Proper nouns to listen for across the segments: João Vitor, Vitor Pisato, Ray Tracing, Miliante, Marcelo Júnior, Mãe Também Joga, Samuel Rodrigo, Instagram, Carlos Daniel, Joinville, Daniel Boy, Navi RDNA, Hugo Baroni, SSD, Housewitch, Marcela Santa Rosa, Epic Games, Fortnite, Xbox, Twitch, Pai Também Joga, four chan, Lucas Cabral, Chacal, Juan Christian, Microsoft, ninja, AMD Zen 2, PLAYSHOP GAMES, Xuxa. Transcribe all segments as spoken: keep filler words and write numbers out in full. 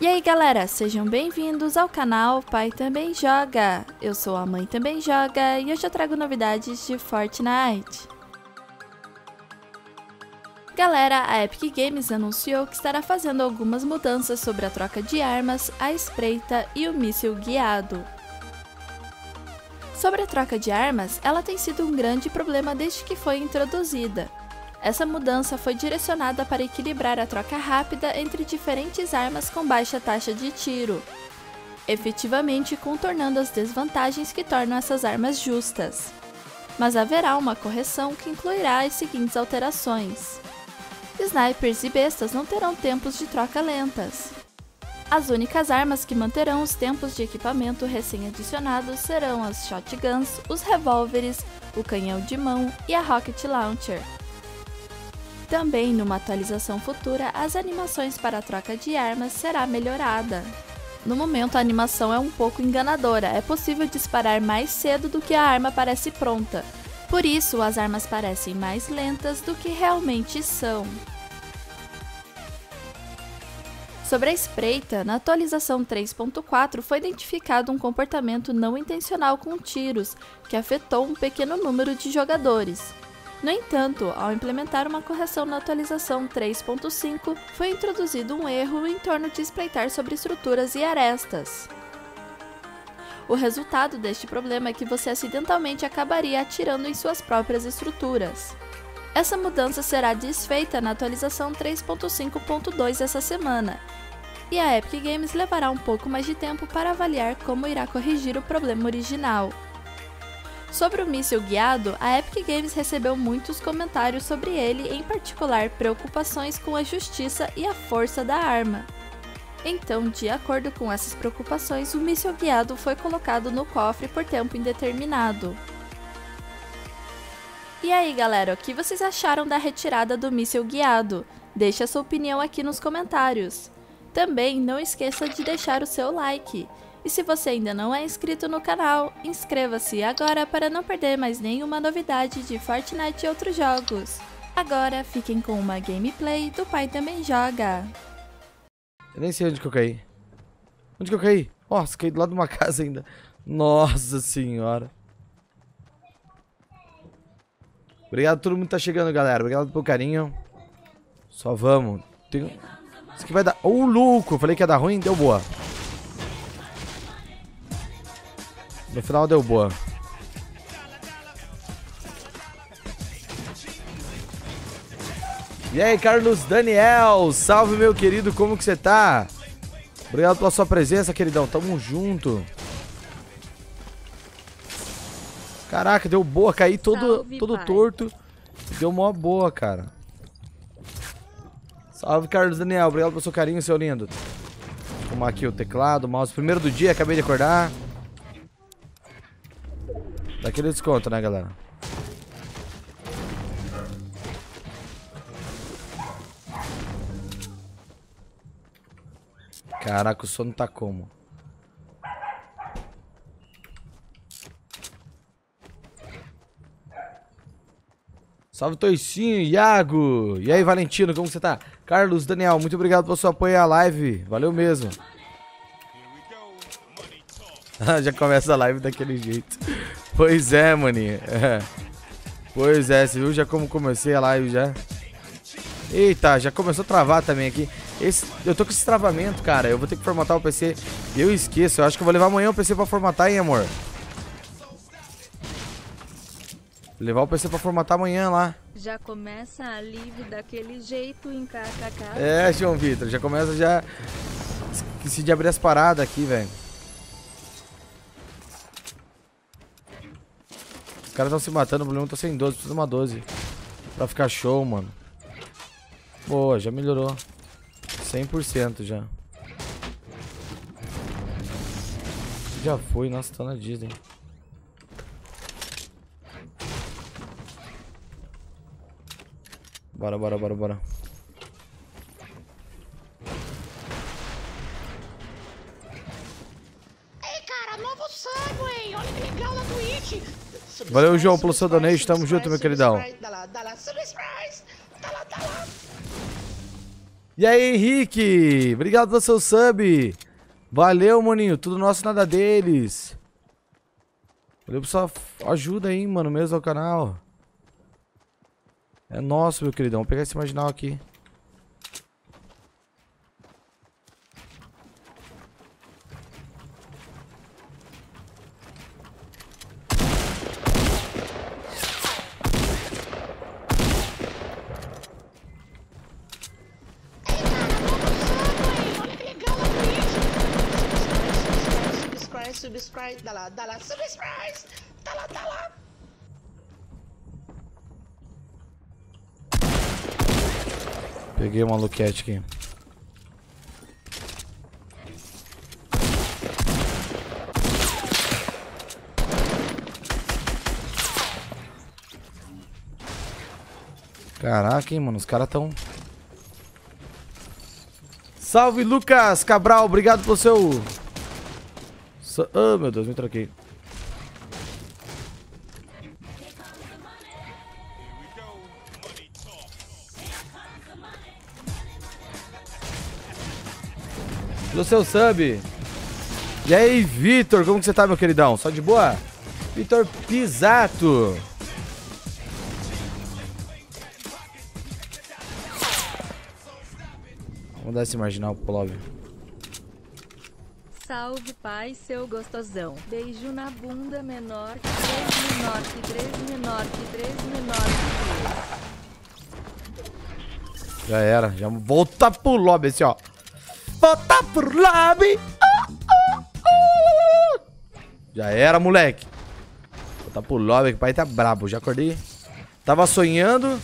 E aí galera, sejam bem-vindos ao canal Pai Também Joga. Eu sou a Mãe Também Joga e hoje eu trago novidades de Fortnite. Galera, a Epic Games anunciou que estará fazendo algumas mudanças sobre a troca de armas, a espreita e o míssil guiado. Sobre a troca de armas, ela tem sido um grande problema desde que foi introduzida. Essa mudança foi direcionada para equilibrar a troca rápida entre diferentes armas com baixa taxa de tiro, efetivamente contornando as desvantagens que tornam essas armas justas. Mas haverá uma correção que incluirá as seguintes alterações. Snipers e bestas não terão tempos de troca lentas. As únicas armas que manterão os tempos de equipamento recém-adicionados serão as shotguns, os revólveres, o canhão de mão e a rocket launcher. Também, numa atualização futura, as animações para a troca de armas será melhorada. No momento, a animação é um pouco enganadora, é possível disparar mais cedo do que a arma parece pronta. Por isso, as armas parecem mais lentas do que realmente são. Sobre a espreita, na atualização três ponto quatro foi identificado um comportamento não intencional com tiros, que afetou um pequeno número de jogadores. No entanto, ao implementar uma correção na atualização três ponto cinco, foi introduzido um erro em torno de espreitar sobre estruturas e arestas. O resultado deste problema é que você acidentalmente acabaria atirando em suas próprias estruturas. Essa mudança será desfeita na atualização três ponto cinco ponto dois essa semana, e a Epic Games levará um pouco mais de tempo para avaliar como irá corrigir o problema original. Sobre o míssil guiado, a Epic Games recebeu muitos comentários sobre ele, em particular preocupações com a justiça e a força da arma. Então, de acordo com essas preocupações, o míssil guiado foi colocado no cofre por tempo indeterminado. E aí galera, o que vocês acharam da retirada do míssil guiado? Deixe a sua opinião aqui nos comentários. Também não esqueça de deixar o seu like. E se você ainda não é inscrito no canal, inscreva-se agora para não perder mais nenhuma novidade de Fortnite e outros jogos. Agora fiquem com uma gameplay do Pai Também Joga. Eu nem sei onde que eu caí. Onde que eu caí? Nossa, caí do lado de uma casa ainda. Nossa senhora. Obrigado a todo mundo que tá chegando, galera. Obrigado pelo carinho. Só vamos. Tem... Isso aqui vai dar... Ô, louco! Eu falei que ia dar ruim, deu boa. No final deu boa. E aí, Carlos Daniel, salve meu querido, como que você tá? Obrigado pela sua presença, queridão, tamo junto. Caraca, deu boa, caí todo, todo torto. Deu mó boa, cara. Salve, Carlos Daniel, obrigado pelo seu carinho, seu lindo. Vou tomar aqui o teclado, o mouse, primeiro do dia, acabei de acordar. Dá aquele desconto, né, galera? Caraca, o sono tá como? Salve, Toicinho, Iago! E aí, Valentino, como você tá? Carlos, Daniel, muito obrigado pelo seu apoio à live. Valeu mesmo. Já começa a live daquele jeito. Pois é, maninho. É. Pois é, você viu já como comecei a live já? Eita, já começou a travar também aqui. Esse, eu tô com esse travamento, cara. Eu vou ter que formatar o P C. Eu esqueço. Eu acho que eu vou levar amanhã o P C pra formatar, hein, amor? Vou levar o P C pra formatar amanhã lá. Já começa a live daquele jeito em K K K. É, João Vitor. Já começa já... Esqueci de abrir as paradas aqui, velho. Os caras estão se matando, o problema tá sem doze, precisa de uma doze. Pra ficar show, mano. Boa, já melhorou. cem por cento já. Já foi, nossa, tá na Disney. Bora, bora, bora, bora. Ei, cara, novo sangue, hein? Olha que legal na Twitch. Valeu, João, pelo seu donate. Tamo junto, meu queridão. E aí, Henrique, obrigado pelo seu sub. Valeu, maninho. Tudo nosso, nada deles. Valeu por sua ajuda aí, mano, mesmo ao canal. É nosso, meu queridão. Vou pegar esse marginal aqui. Subscribe, dá lá, dá lá, subscribe, dá lá, dá lá. Peguei uma luquete aqui. Caraca, hein, mano, os caras tão... Salve, Lucas Cabral, obrigado pelo seu... Ah, oh, meu Deus, me troquei. Do seu sub. E aí, Vitor, como que você tá, meu queridão? Só de boa? Vitor Pisato. Vamos dar esse marginal pro lobby. Salve, pai, seu gostosão. Beijo na bunda menor que três, menor que três, menor que três, menor que três. Já era, já volta pro lobby, assim, ó. Volta pro lobby. Uh, uh, uh. Já era, moleque. Volta pro lobby, que o pai tá brabo. Já acordei. Tava sonhando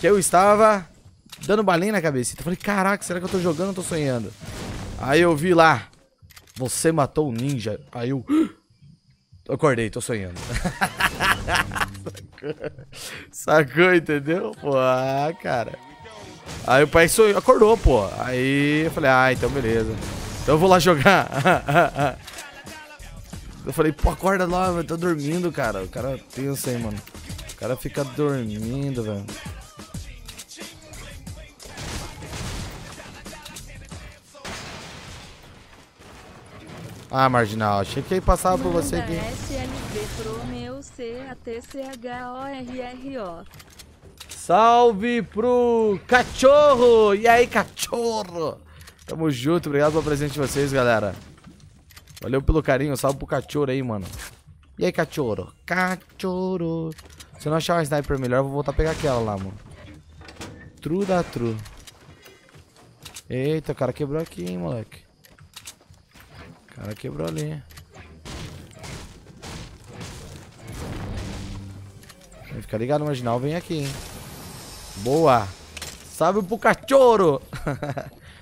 que eu estava dando balinha na cabecita. Falei, caraca, será que eu tô jogando ou tô sonhando? Aí eu vi lá. Você matou o ninja. Aí eu... Acordei, tô sonhando. Sacou? Sacou, entendeu? Pô, ah, cara. Aí o pai sonhou, acordou, pô. Aí eu falei, ah, então beleza. Então eu vou lá jogar. Eu falei, pô, acorda lá, eu tô dormindo, cara. O cara pensa aí, mano. O cara fica dormindo, velho. Ah, marginal, achei que ia passar por você aqui. Salve pro cachorro! E aí, cachorro? Tamo junto, obrigado pela presença de vocês, galera. Valeu pelo carinho, salve pro cachorro aí, mano. E aí, cachorro? Cachorro. Se eu não achar uma sniper melhor, eu vou voltar a pegar aquela lá, mano. True da true. Eita, o cara quebrou aqui, hein, moleque. O cara quebrou ali. Fica ligado no marginal, vem aqui, hein? Boa! Salve pro cachorro!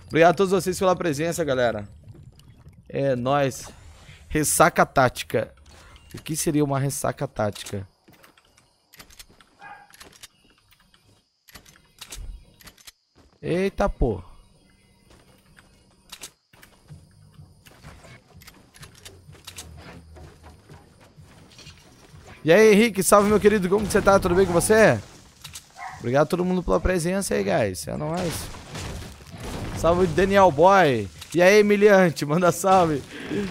Obrigado a todos vocês pela presença, galera. É nóis. Ressaca tática. O que seria uma ressaca tática? Eita, pô. E aí, Henrique, salve, meu querido, como que você tá? Tudo bem com você? Obrigado a todo mundo pela presença aí, guys, é nóis. Salve, Daniel Boy. E aí, Miliante, manda salve.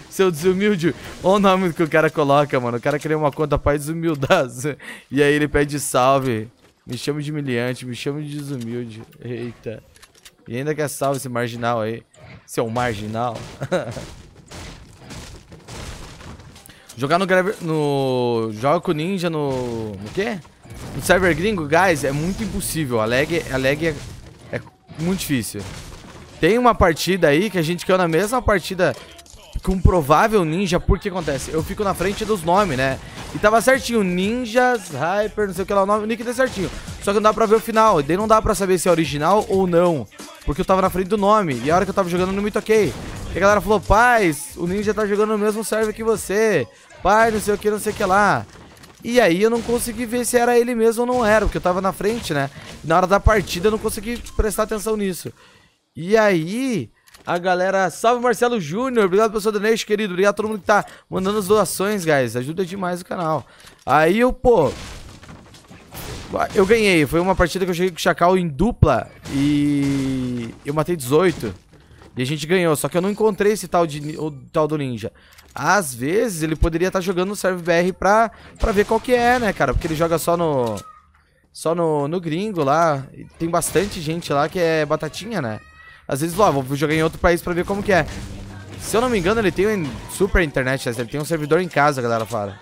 Seu desumilde. Olha o nome que o cara coloca, mano. O cara cria uma conta pra desumildade. E aí ele pede salve. Me chama de Miliante, me chama de desumilde. Eita. E ainda quer salve esse marginal aí. Seu marginal. Jogar no, grave... no... Joga com ninja no... No quê? No server gringo, guys, é muito impossível. A lag, a lag é... é muito difícil. Tem uma partida aí que a gente caiu na mesma partida com um provável ninja. Por que acontece? Eu fico na frente dos nomes, né? E tava certinho. Ninjas, Hyper, não sei o que lá. O nome, o nick tá certinho. Só que não dá pra ver o final. E daí não dá pra saber se é original ou não. Porque eu tava na frente do nome. E a hora que eu tava jogando, eu não me toquei. E a galera falou, paz, o ninja tá jogando no mesmo server que você. Pai, não sei o que, não sei o que lá. E aí eu não consegui ver se era ele mesmo ou não era, porque eu tava na frente, né? Na hora da partida eu não consegui prestar atenção nisso. E aí, a galera... Salve, Marcelo Júnior. Obrigado pelo seu donation, querido. Obrigado a todo mundo que tá mandando as doações, guys. Ajuda demais o canal. Aí eu, pô... Eu ganhei, foi uma partida que eu cheguei com o Chacal em dupla e eu matei dezoito. E a gente ganhou, só que eu não encontrei esse tal, de, o, tal do ninja. Às vezes ele poderia estar jogando no serve B R pra, pra ver qual que é, né, cara? Porque ele joga só no só no, no gringo lá. Tem bastante gente lá que é batatinha, né? Às vezes, lá, vou jogar em outro país pra ver como que é. Se eu não me engano, ele tem super internet, ele tem um servidor em casa, galera fala.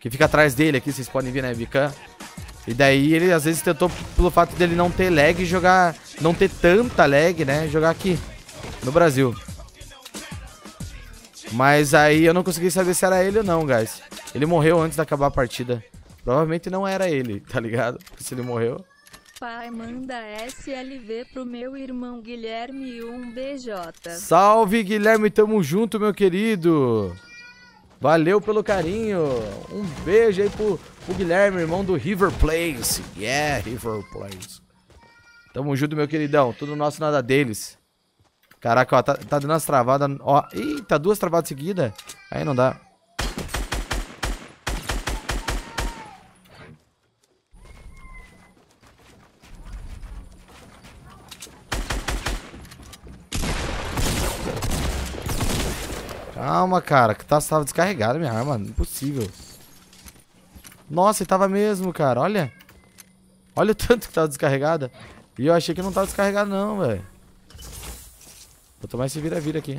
Que fica atrás dele aqui, vocês podem ver, né, Vicam? E daí ele às vezes tentou, pelo fato dele não ter lag, jogar... Não ter tanta lag, né, jogar aqui no Brasil. Mas aí eu não consegui saber se era ele ou não, guys. Ele morreu antes de acabar a partida. Provavelmente não era ele, tá ligado? Porque se ele morreu... Pai, manda S L V pro meu irmão Guilherme um B J. Salve, Guilherme, tamo junto, meu querido. Valeu pelo carinho. Um beijo aí pro, pro Guilherme, irmão do River Place. Yeah, River Place. Tamo junto, meu queridão. Tudo nosso, nada deles. Caraca, ó, tá, tá dando umas travadas, ó. Eita, duas travadas seguidas. Aí não dá. Calma, cara, que tá, tava descarregada minha arma. Impossível. Nossa, e tava mesmo, cara, olha. Olha o tanto que tava descarregada. E eu achei que não tava descarregada não, velho. Vou tomar esse vira-vira aqui.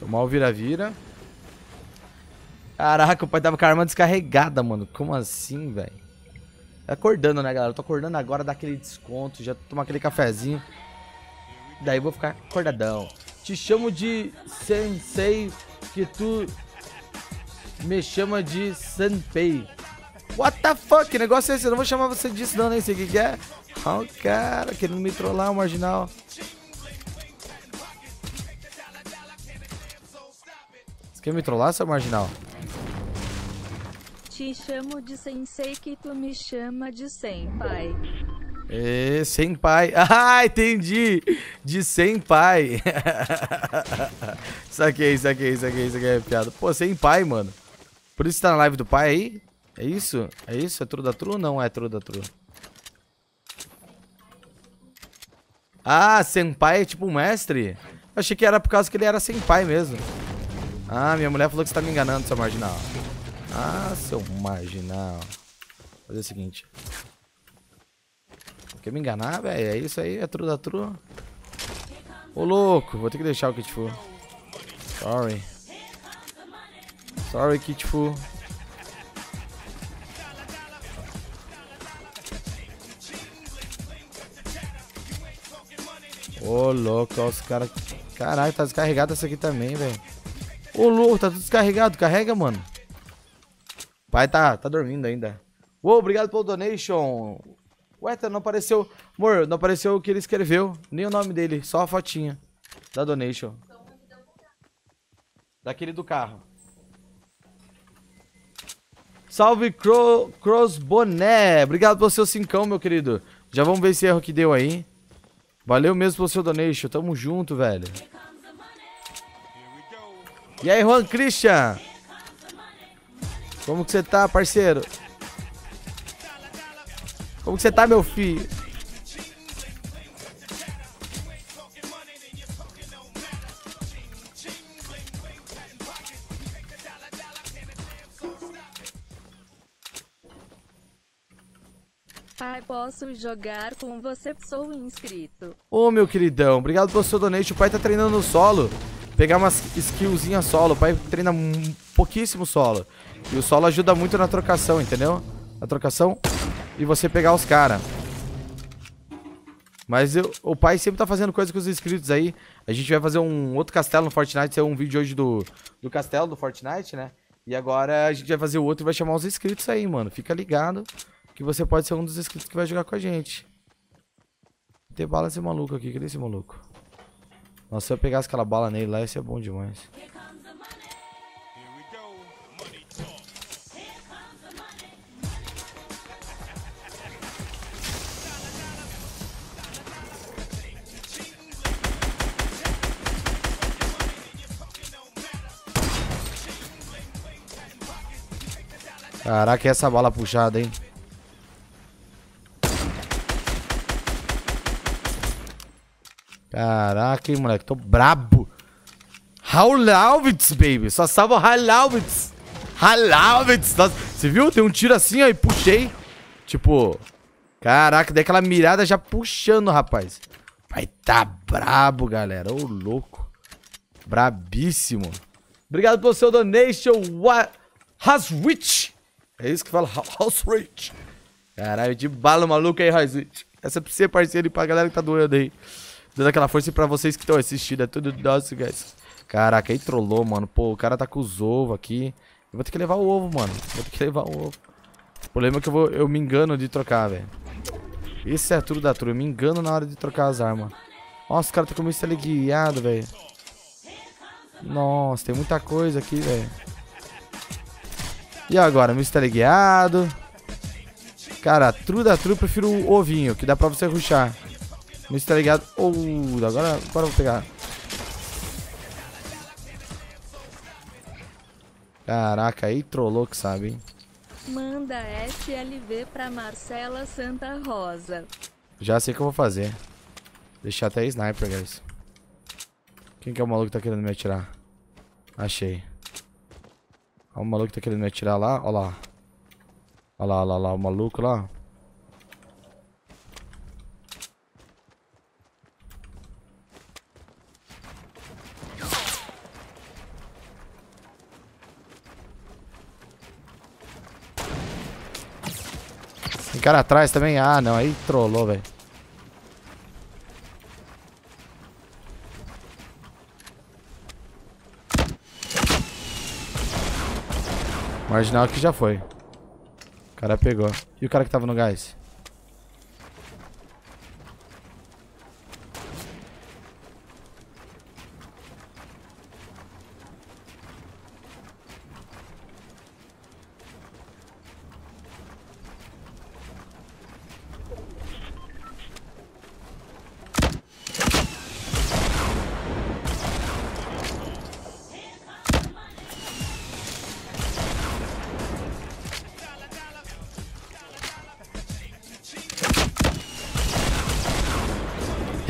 Tomar o vira-vira. Caraca, o pai tava com a arma descarregada, mano. Como assim, velho? Tá acordando, né, galera? Eu tô acordando agora, dá aquele desconto. Já tomar aquele cafezinho. Daí eu vou ficar acordadão. Te chamo de sensei, que tu me chama de senpei. What the fuck? Que negócio é esse? Eu não vou chamar você disso não, nem sei o que que é. Ó, oh, cara, querendo me trollar, o marginal. Você quer me trollar, seu marginal? Te chamo de sensei, que tu me chama de senpai. É, senpai. Ah, entendi. De senpai. Saquei, saquei, saquei, saquei a piada. Pô, senpai, mano. Por isso que tá na live do pai aí? É isso? É isso? É true da true ou não é true da true? Ah, senpai é tipo um mestre? Eu achei que era por causa que ele era senpai mesmo. Ah, minha mulher falou que você tá me enganando, seu marginal. Ah, seu marginal. Vou fazer o seguinte. Quer me enganar, velho? É isso aí? É true da true? Ô, louco. Vou ter que deixar o Kit Fu. Sorry. Sorry, Kit Fu. Ô, louco, ó, os caras... Caralho, tá descarregado essa aqui também, velho. Ô, louco, tá tudo descarregado. Carrega, mano. O pai tá, tá dormindo ainda. Ô, obrigado pelo donation. Ué, não apareceu... Amor, não apareceu o que ele escreveu. Nem o nome dele, só a fotinha da donation. Daquele do carro. Salve, Cro... Crossboné. Obrigado pelo seu cincão, meu querido. Já vamos ver esse erro que deu aí. Valeu mesmo pelo seu donation, tamo junto, velho. E aí, Juan Christian? Como que você tá, parceiro? Como que você tá, meu filho? Pai, posso jogar com você? Sou inscrito. Ô, meu queridão, obrigado pelo seu donate. O pai tá treinando no solo. Pegar umas skillzinhas solo. O pai treina um pouquíssimo solo. E o solo ajuda muito na trocação, entendeu? Na trocação e você pegar os caras. Mas eu, o pai sempre tá fazendo coisa com os inscritos aí. A gente vai fazer um outro castelo no Fortnite. Isso é um vídeo hoje do, do castelo do Fortnite, né? E agora a gente vai fazer o outro e vai chamar os inscritos aí, mano. Fica ligado. Que você pode ser um dos inscritos que vai jogar com a gente. Tem bala esse maluco aqui. Cadê esse maluco? Nossa, se eu pegasse aquela bala nele lá, ia ser bom demais. Caraca, essa bala puxada, hein? Caraca, hein, moleque. Tô brabo. Housewitch, baby. Só salva o Housewitch. Housewitch. Nossa, você viu? Tem um tiro assim, ó, e puxei. Tipo... Caraca, daí aquela mirada já puxando, rapaz. Vai tá brabo, galera. Ô, louco. Brabíssimo. Obrigado pelo seu donation, Housewitch. É isso que fala, Housewitch. Caralho, de bala maluca aí, Housewitch. Essa é pra você, parceiro, e pra galera que tá doendo aí. Dando aquela força e pra vocês que estão assistindo. É tudo nosso, guys. Caraca, aí trollou, mano. Pô, o cara tá com os ovos aqui. Eu vou ter que levar o ovo, mano. Vou ter que levar o ovo. O problema é que eu, vou, eu me engano de trocar, velho. Isso é tudo da truque. Eu me engano na hora de trocar as armas. Nossa, o cara tá com isso teleguiado, velho. Nossa, tem muita coisa aqui, velho. E agora? Mistério guiado. Cara, true da true, eu prefiro o ovinho, que dá pra você rushar. Mistério guiado. Oh, agora, agora eu vou pegar. Caraca, aí trollou que sabe, hein? Manda S L V pra Marcela Santa Rosa. Já sei o que eu vou fazer. Deixar até sniper, guys. Quem que é o maluco que tá querendo me atirar? Achei. Olha o maluco que tá querendo me atirar lá. Olha lá. Olha lá, olha lá, olha lá, o maluco lá. Tem cara atrás também. Ah, não. Aí trollou, velho. Marginal aqui já foi. O cara pegou. E o cara que tava no gás?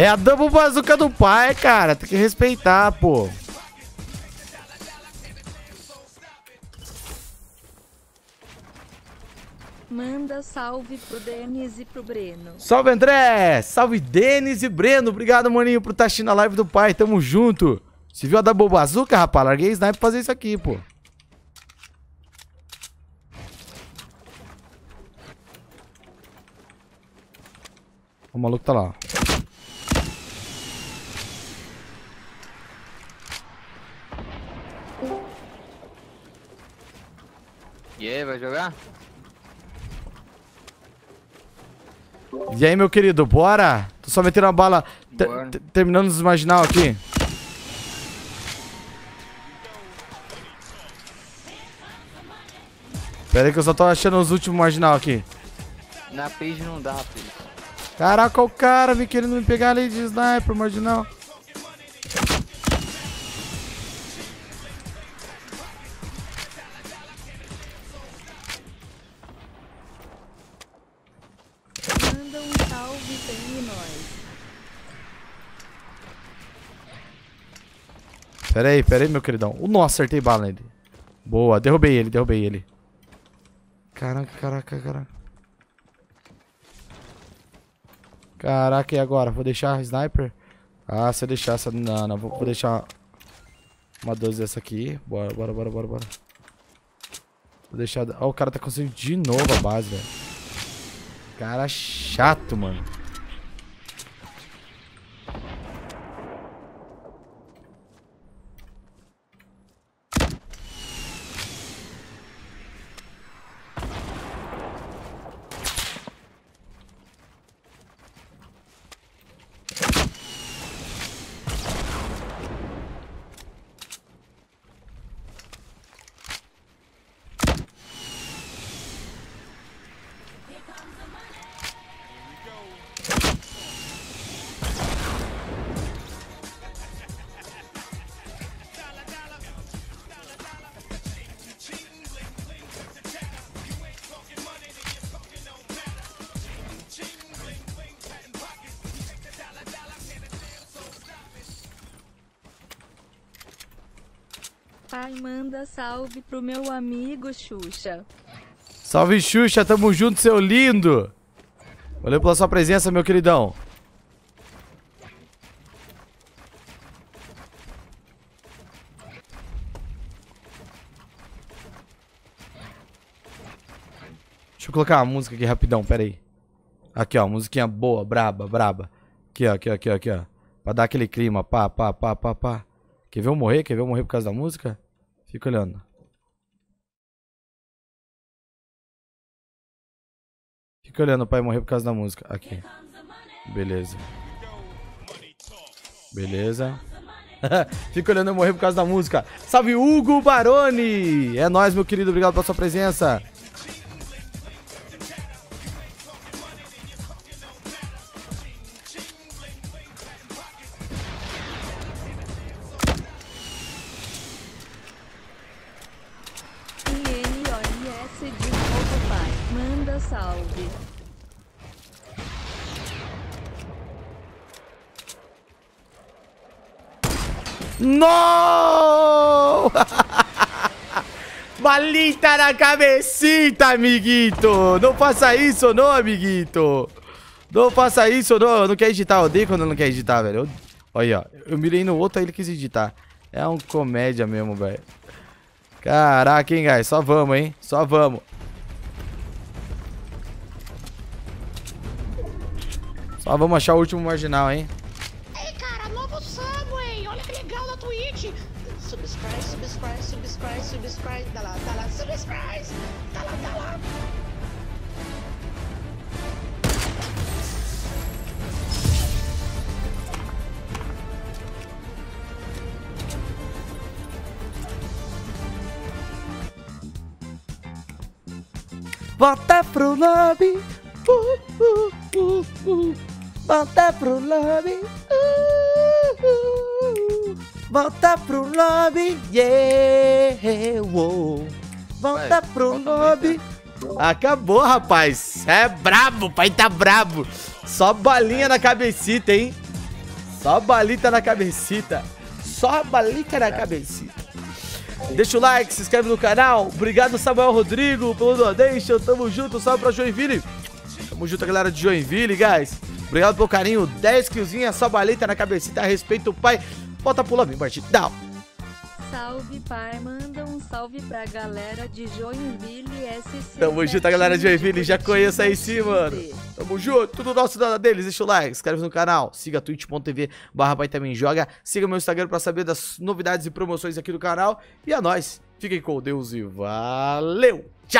É a double bazuca do pai, cara. Tem que respeitar, pô. Manda salve pro Denis e pro Breno. Salve, André. Salve, Denis e Breno. Obrigado, maninho, por estar assistindo a live do pai. Tamo junto. Você viu a double bazuca, rapaz? Larguei sniper pra fazer isso aqui, pô. O maluco tá lá, ó. E aí, vai jogar? E aí, meu querido, bora? Tô só metendo uma bala, terminando os marginal aqui. Pera aí que eu só tô achando os últimos marginal aqui. Na page não dá, filho. Caraca, o cara vem querendo me pegar ali de sniper, marginal. Pera aí, pera aí, meu queridão. Nossa, acertei bala nele. Boa, derrubei ele, derrubei ele. Caraca, caraca, caraca. Caraca, e agora? Vou deixar sniper? Ah, se eu deixar essa... Não, não, vou, vou deixar uma doze dessa aqui. Bora, bora, bora, bora, bora. Vou deixar... Ó, oh, o cara tá conseguindo de novo a base, velho. Cara chato, mano. Pai, manda salve pro meu amigo Xuxa. Salve, Xuxa, tamo junto, seu lindo. Valeu pela sua presença, meu queridão. Deixa eu colocar uma música aqui rapidão, pera aí. Aqui, ó, musiquinha boa, braba, braba. Aqui, ó, aqui, ó, aqui, ó, aqui, ó. Pra dar aquele clima, pá, pá, pá, pá, pá. Quer ver eu morrer? Quer ver eu morrer por causa da música? Fica olhando. Fica olhando, pai, morrer por causa da música. Aqui. Beleza. Beleza. Fica olhando eu morrer por causa da música. Salve, Hugo Baroni! É nóis, meu querido. Obrigado pela sua presença. Salve. Não! Malita na cabecita, amiguito. Não faça isso, não, amiguito. Não faça isso, não. Eu não quero editar. Eu odeio quando não quer editar, velho. Eu... Olha, ó. Eu mirei no outro, aí ele quis editar. É um comédia mesmo, velho. Caraca, hein, guys. Só vamos, hein. Só vamos. Ó, ah, vamos achar o último marginal, hein? Ei, cara, novo sub, hein? Olha que legal da Twitch! Subscribe, subscribe, subscribe, subscribe. Tá lá, tá lá, subscribe! Tá lá, tá lá! Volta pro lobby! Uh, uh, uh, uh. Volta pro lobby, uh, uh, uh. Volta pro lobby, yeah, wow. Volta Pai, pro volta lobby. Acabou, rapaz. É brabo, pai tá brabo. Só balinha na cabecita, hein. Só balita na cabecita. Só balita na cabecita. Deixa o like, se inscreve no canal. Obrigado, Samuel Rodrigo, pelo donation. Tamo junto, salve pra Joinville. Tamo junto, galera de Joinville, guys. Obrigado pelo carinho, dez killzinhas, só baleta na cabecita, respeita o pai. Bota pro lobby, partidão. Salve, pai, manda um salve pra galera de Joinville S C. Tamo junto, a galera de Joinville, já conheço aí sim, mano. Tamo junto, tudo nosso, nada deles. Deixa o like, inscreve-se no canal, siga twitch.tv barra Pai Também Joga. Siga meu Instagram pra saber das novidades e promoções aqui do canal. E a nós, fiquem com Deus e valeu, tchau.